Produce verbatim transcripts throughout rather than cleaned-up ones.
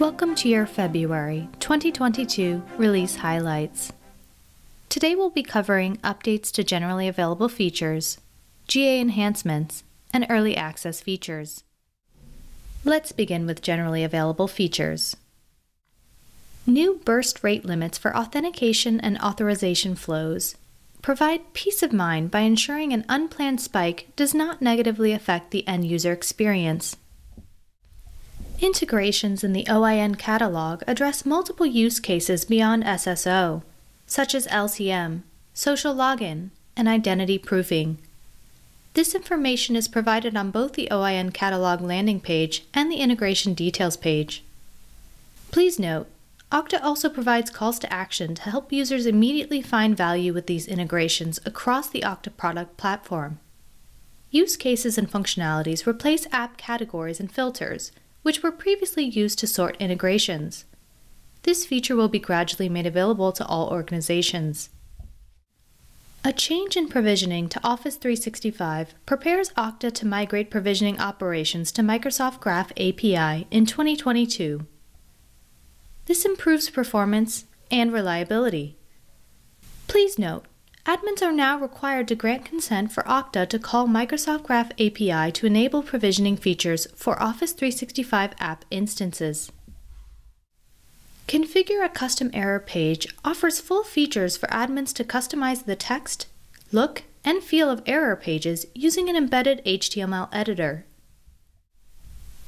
Welcome to your February twenty twenty-two release highlights. Today we'll be covering updates to generally available features, G A enhancements, and early access features. Let's begin with generally available features. New burst rate limits for authentication and authorization flows provide peace of mind by ensuring an unplanned spike does not negatively affect the end user experience. Integrations in the O I N catalog address multiple use cases beyond S S O, such as L C M, social login, and identity proofing. This information is provided on both the O I N catalog landing page and the integration details page. Please note, Okta also provides calls to action to help users immediately find value with these integrations across the Okta product platform. Use cases and functionalities replace app categories and filters, which were previously used to sort integrations. This feature will be gradually made available to all organizations. A change in provisioning to Office three sixty-five prepares Okta to migrate provisioning operations to Microsoft Graph A P I in twenty twenty-two. This improves performance and reliability. Please note, admins are now required to grant consent for Okta to call Microsoft Graph A P I to enable provisioning features for Office three sixty-five app instances. Configure a custom error page offers full features for admins to customize the text, look, and feel of error pages using an embedded H T M L editor.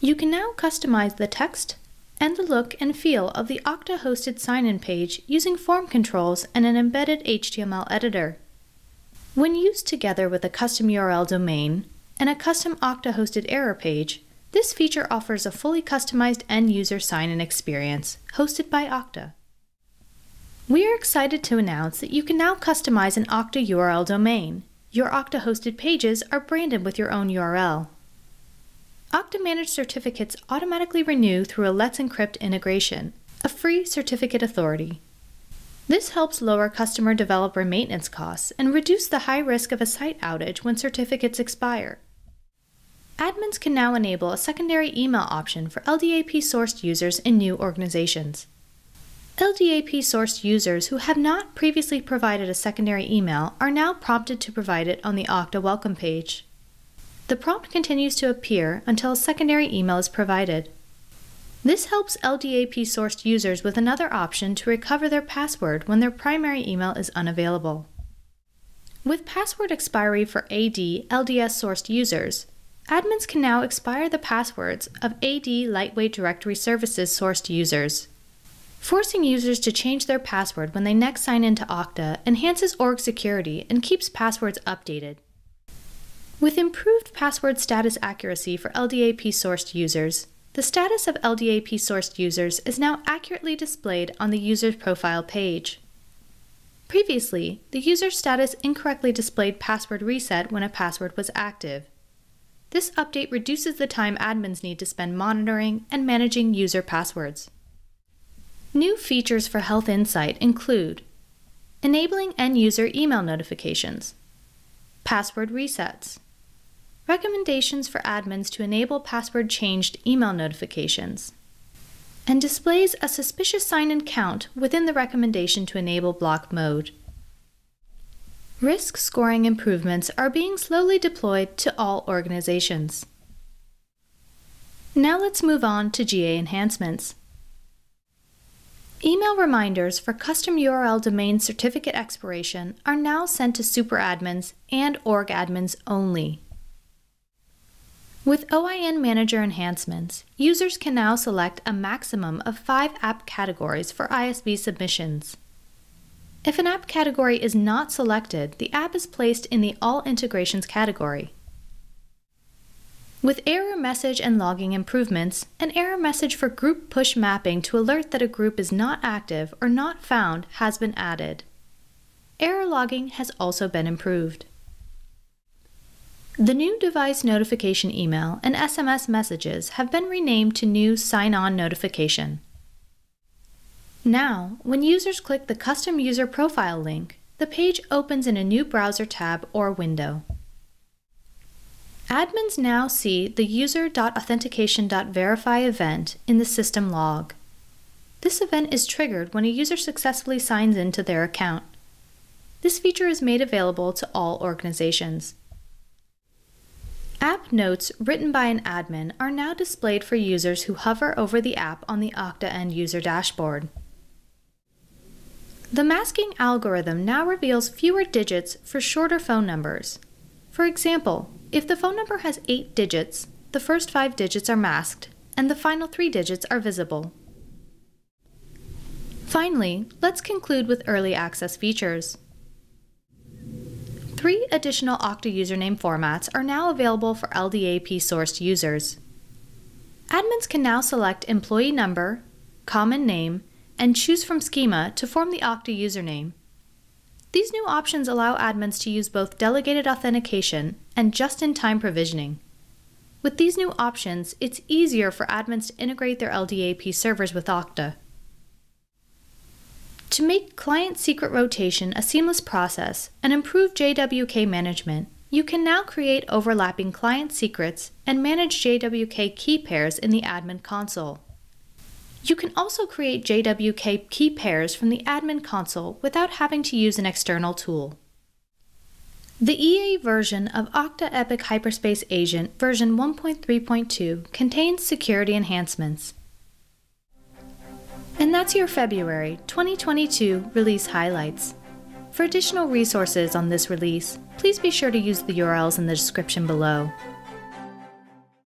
You can now customize the text and the look and feel of the Okta-hosted sign-in page using form controls and an embedded H T M L editor. When used together with a custom U R L domain and a custom Okta-hosted error page, this feature offers a fully customized end-user sign-in experience hosted by Okta. We are excited to announce that you can now customize an Okta U R L domain. Your Okta-hosted pages are branded with your own U R L. Okta Managed Certificates automatically renew through a Let's Encrypt integration, a free certificate authority. This helps lower customer developer maintenance costs and reduce the high risk of a site outage when certificates expire. Admins can now enable a secondary email option for L D A P-sourced users in new organizations. L D A P-sourced users who have not previously provided a secondary email are now prompted to provide it on the Okta welcome page. The prompt continues to appear until a secondary email is provided. This helps L D A P-sourced users with another option to recover their password when their primary email is unavailable. With password expiry for A D L D S-sourced users, admins can now expire the passwords of A D Lightweight Directory Services sourced users. Forcing users to change their password when they next sign into Okta enhances org security and keeps passwords updated. With improved password status accuracy for L D A P-sourced users, the status of L D A P-sourced users is now accurately displayed on the user's profile page. Previously, the user's status incorrectly displayed password reset when a password was active. This update reduces the time admins need to spend monitoring and managing user passwords. New features for Health Insight include enabling end-user email notifications, password resets, recommendations for admins to enable password-changed email notifications, and displays a suspicious sign-in count within the recommendation to enable block mode. Risk scoring improvements are being slowly deployed to all organizations. Now let's move on to G A enhancements. Email reminders for custom U R L domain certificate expiration are now sent to superadmins and org admins only. With O I N Manager enhancements, users can now select a maximum of five app categories for I S V submissions. If an app category is not selected, the app is placed in the All Integrations category. With error message and logging improvements, an error message for group push mapping to alert that a group is not active or not found has been added. Error logging has also been improved. The new device notification email and S M S messages have been renamed to new sign-on notification. Now, when users click the custom user profile link, the page opens in a new browser tab or window. Admins now see the user.authentication.verify event in the system log. This event is triggered when a user successfully signs into their account. This feature is made available to all organizations. App notes written by an admin are now displayed for users who hover over the app on the Okta End User Dashboard. The masking algorithm now reveals fewer digits for shorter phone numbers. For example, if the phone number has eight digits, the first five digits are masked, and the final three digits are visible. Finally, let's conclude with early access features. Three additional Okta username formats are now available for L D A P-sourced users. Admins can now select employee number, common name, and choose from schema to form the Okta username. These new options allow admins to use both delegated authentication and just-in-time provisioning. With these new options, it's easier for admins to integrate their L D A P servers with Okta. To make client secret rotation a seamless process and improve J W K management, you can now create overlapping client secrets and manage J W K key pairs in the admin console. You can also create J W K key pairs from the admin console without having to use an external tool. The E A version of Okta Epic Hyperspace Agent version one point three point two contains security enhancements. And that's your February twenty twenty-two release highlights. For additional resources on this release, please be sure to use the U R Ls in the description below.